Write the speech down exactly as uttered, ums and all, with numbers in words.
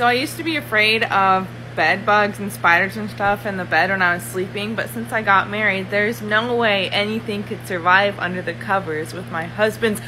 So I used to be afraid of bed bugs and spiders and stuff in the bed when I was sleeping, but since I got married, there's no way anything could survive under the covers with my husband's